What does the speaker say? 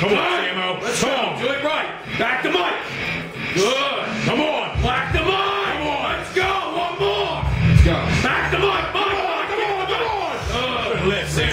Come on, Samo. Let's go. Do it right. Back to Mike. Good. Come on. Back to Mike. Come on. Let's go. One more. Let's go. Back to Mike. Mike. Come on. Come on. Come on. Good. Lift.